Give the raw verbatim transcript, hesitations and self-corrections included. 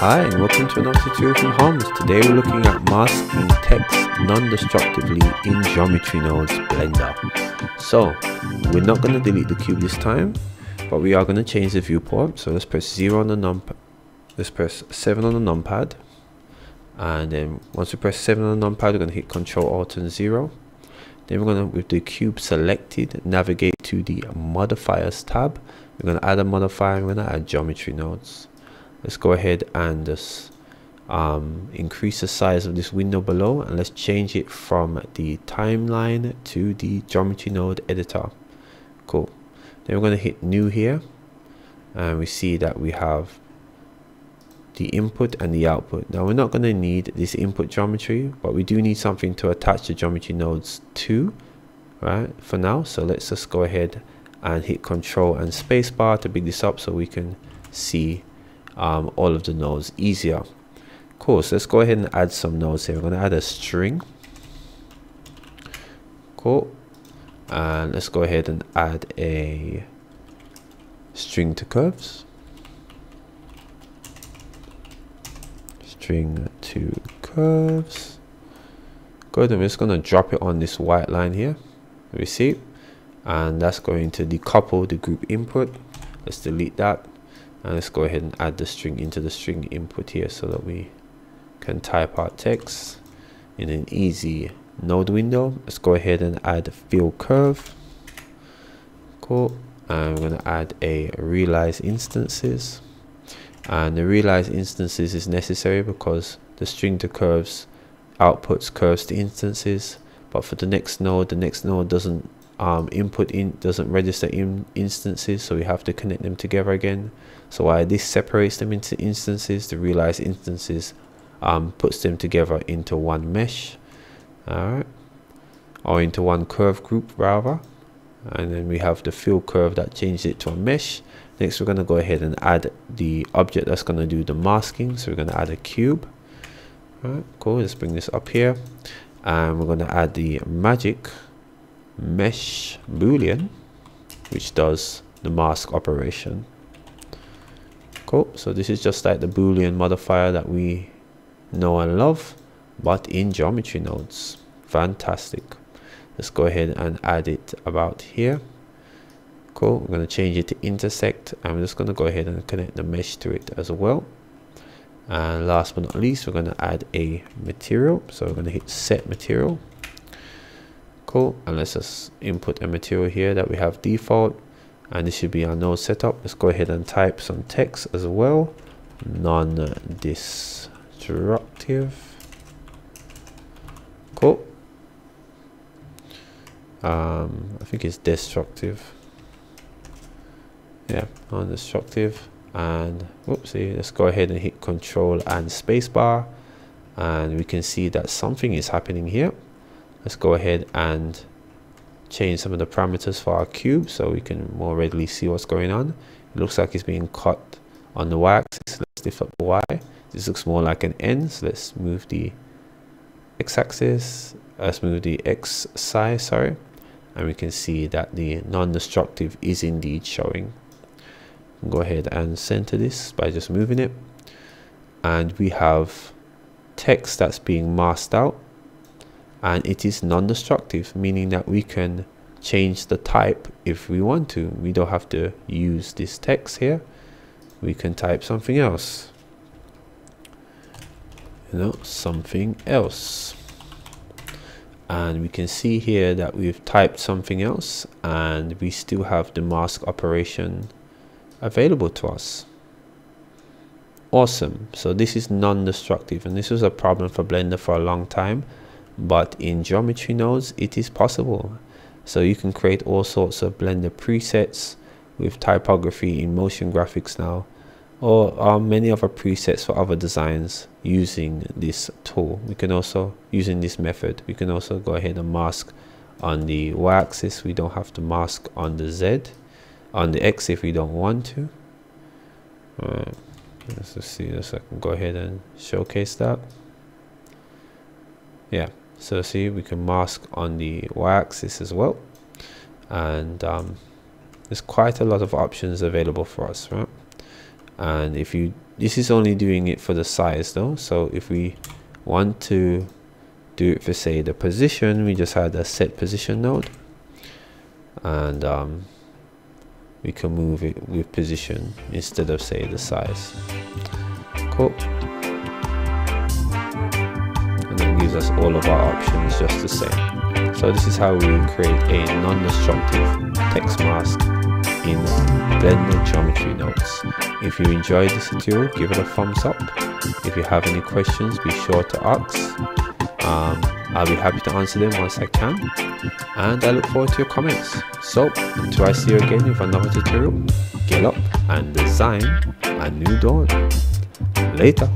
Hi and welcome to another tutorial from Hums. Today we're looking at masking text non-destructively in Geometry Nodes Blender. So we're not going to delete the cube this time, but we are going to change the viewport. So let's press zero on the numpad. Let's press seven on the numpad, and then once we press seven on the numpad, we're going to hit Control Alt and zero. Then we're going to, with the cube selected, navigate to the Modifiers tab. We're going to add a modifier. We're going to add Geometry Nodes. Let's go ahead and just um, increase the size of this window below, and let's change it from the timeline to the geometry node editor. Cool. Then we're going to hit new here, and we see that we have the input and the output. Now we're not going to need this input geometry, but we do need something to attach the geometry nodes to, right, for now. So let's just go ahead and hit Control and spacebar to bring this up so we can see Um, all of the nodes easier. Cool, so let's go ahead and add some nodes here. We're gonna add a string. Cool, and let's go ahead and add a string to curves. String to curves. Good, and we're just gonna drop it on this white line here. We see, and that's going to decouple the group input. Let's delete that. And let's go ahead and add the string into the string input here so that we can type our text in an easy node window. Let's go ahead and add fill curve. Cool. And we're going to add a realize instances. And the realize instances is necessary because the string to curves outputs curves to instances. But for the next node, the next node doesn't Um, input in doesn't register in instances, so we have to connect them together again. So while this separates them into instances, the realize instances um, puts them together into one mesh, all right, or into one curve group rather. And then we have the fill curve that changes it to a mesh. Next we're going to go ahead and add the object that's going to do the masking. So we're going to add a cube. All right, cool, let's bring this up here, and we're going to add the magic Mesh Boolean, which does the mask operation. Cool, so this is just like the Boolean modifier that we know and love, but in geometry nodes. Fantastic. Let's go ahead and add it about here. Cool, I'm going to change it to intersect. I'm just going to go ahead and connect the mesh to it as well. And last but not least, we're going to add a material. So we're going to hit set material. Cool, and let's just input a material here that we have default, and this should be our node setup. Let's go ahead and type some text as well. Non-destructive. Cool. Um, I think it's destructive. Yeah, non-destructive. And whoopsie, let's go ahead and hit Control and spacebar, and we can see that something is happening here. Let's go ahead and change some of the parameters for our cube so we can more readily see what's going on. It looks like it's being cut on the y-axis. Let's lift up the y. This looks more like an N, so let's move the x-axis. Let's move the x size, sorry. And we can see that the non-destructive is indeed showing. Go ahead and center this by just moving it. And we have text that's being masked out. And it is non-destructive, meaning that we can change the type if we want to. We don't have to use this text here. We can type something else. You know, something else. And we can see here that we've typed something else, and we still have the mask operation available to us. Awesome. So this is non-destructive, and this was a problem for Blender for a long time. But in geometry nodes it is possible, so you can create all sorts of Blender presets with typography in motion graphics now, or um, many other presets for other designs using this tool. We can also, using this method, we can also go ahead and mask on the y-axis. We don't have to mask on the z, on the x if we don't want to. All right, let's just see this. I can go ahead and showcase that. Yeah, so see, we can mask on the y-axis as well, and um, there's quite a lot of options available for us, right? And if you, this is only doing it for the size though, so if we want to do it for say the position, we just had a set position node, and um, we can move it with position instead of say the size. Cool. And then gives us all of our options just the same. So this is how we create a non-destructive text mask in Blender Geometry Nodes. If you enjoyed this tutorial, give it a thumbs up. If you have any questions, be sure to ask. Um, I'll be happy to answer them once I can, and I look forward to your comments. So until I see you again with another tutorial, get up and design a new dawn. Later.